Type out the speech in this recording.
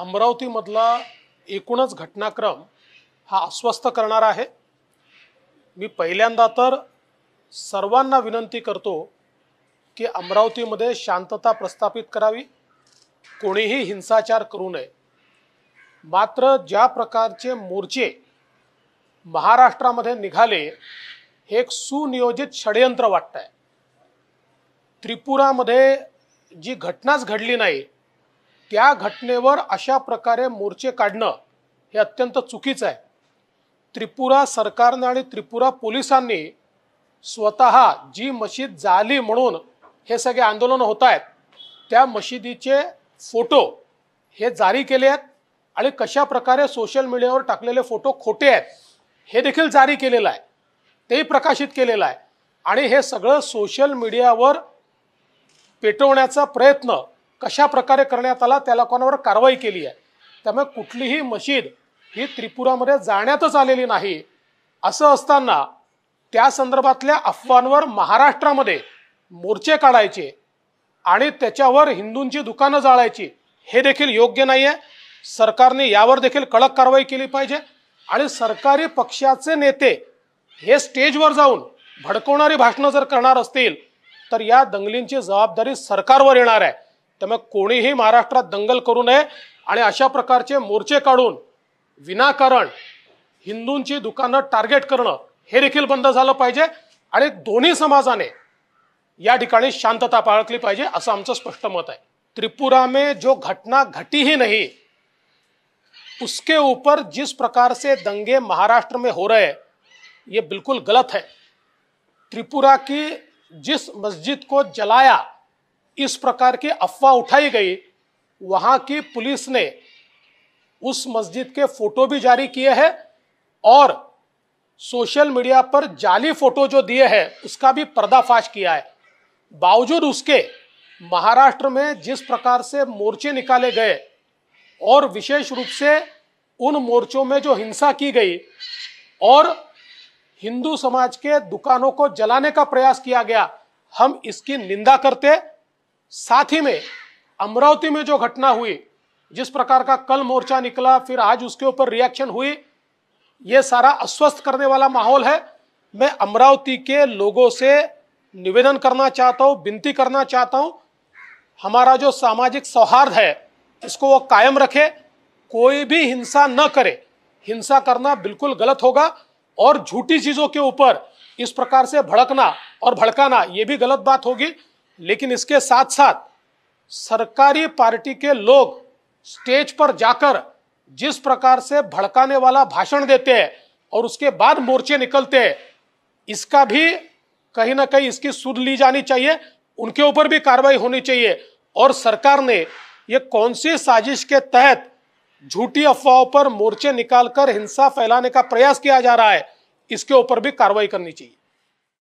अमरावतीमधला एकूणच घटनाक्रम हा अस्वस्थ करणारा आहे। मी पहिल्यांदा तर सर्वांना विनंती करतो की अमरावतीमध्ये शांतता प्रस्थापित करावी, कोणीही हिंसाचार करू नये। मात्र ज्या प्रकारचे मोर्चे महाराष्ट्रामध्ये निघाले हे एक सुनियोजित षडयंत्र वाटतंय। त्रिपुरामध्ये जी घटनाच घडली नाही त्या घटनेवर अशा प्रकारे मोर्चे काढणं हे अत्यंत चुकीचं आहे। त्रिपुरा सरकारने आणि त्रिपुरा पोलिसांनी स्वतः जी मशीद जाली म्हणून हे सगळे आंदोलन होत आहेत त्या मशिदीचे फोटो हे जारी केले आहेत आणि कशा प्रकारे सोशल मीडियावर टाकलेले फोटो खोटे आहेत हे देखील जारी केलेलं आहे, तेही प्रकाशित केलेलं आहे। आणि हे सगळं सोशल मीडियावर पेटवण्याचा प्रयत्न कशा प्रकारे करण्यात आला त्या लोकांवर कारवाई केली आहे। त्यामुळे कुठलीही मशीद ही त्रिपुरामध्ये जाण्यातच आलेली नाही। असं असताना त्या संदर्भातल्या अफवांवर महाराष्ट्रामध्ये मोर्चे काढायचे आणि त्याच्यावर हिंदूंची दुकानं जाळायची हे देखील योग्य नाही आहे। सरकारने यावर देखील कडक कारवाई केली पाहिजे आणि सरकारी पक्षाचे नेते हे स्टेजवर जाऊन भडकवणारी भाषणं जर करणार असतील तर या दंगलींची जबाबदारी सरकारवर येणार आहे। त्यामुळे कोणीही महाराष्ट्रात दंगल करू नये आणि अशा प्रकारचे मोर्चे काढून विनाकारण हिंदूंची दुकानं टार्गेट करणं हे देखील बंद झालं पाहिजे आणि दोन्ही समाजाने या ठिकाणी शांतता बाळगली पाहिजे असं आमचं स्पष्ट मत आहे। त्रिपुरा में जो घटना घटी ही नहीं उसके ऊपर जिस प्रकार से दंगे महाराष्ट्र में हो रहे ये बिल्कुल गलत है। त्रिपुरा की जिस मस्जिद को जलाया इस प्रकार की अफवाह उठाई गई, वहां की पुलिस ने उस मस्जिद के फोटो भी जारी किए हैं और सोशल मीडिया पर जाली फोटो जो दिए हैं उसका भी पर्दाफाश किया है। बावजूद उसके महाराष्ट्र में जिस प्रकार से मोर्चे निकाले गए और विशेष रूप से उन मोर्चों में जो हिंसा की गई और हिंदू समाज के दुकानों को जलाने का प्रयास किया गया, हम इसकी निंदा करते। साथ ही में अमरावती में जो घटना हुई, जिस प्रकार का कल मोर्चा निकला फिर आज उसके ऊपर रिएक्शन हुई, ये सारा अस्वस्थ करने वाला माहौल है। मैं अमरावती के लोगों से निवेदन करना चाहता हूँ, विनती करना चाहता हूँ, हमारा जो सामाजिक सौहार्द है इसको वो कायम रखे, कोई भी हिंसा न करे। हिंसा करना बिल्कुल गलत होगा और झूठी चीज़ों के ऊपर इस प्रकार से भड़कना और भड़काना ये भी गलत बात होगी। लेकिन इसके साथ साथ सरकारी पार्टी के लोग स्टेज पर जाकर जिस प्रकार से भड़काने वाला भाषण देते हैं और उसके बाद मोर्चे निकलते हैं, इसका भी कहीं ना कहीं इसकी सुध ली जानी चाहिए, उनके ऊपर भी कार्रवाई होनी चाहिए। और सरकार ने ये कौन सी साजिश के तहत झूठी अफवाहों पर मोर्चे निकालकर हिंसा फैलाने का प्रयास किया जा रहा है इसके ऊपर भी कार्रवाई करनी चाहिए।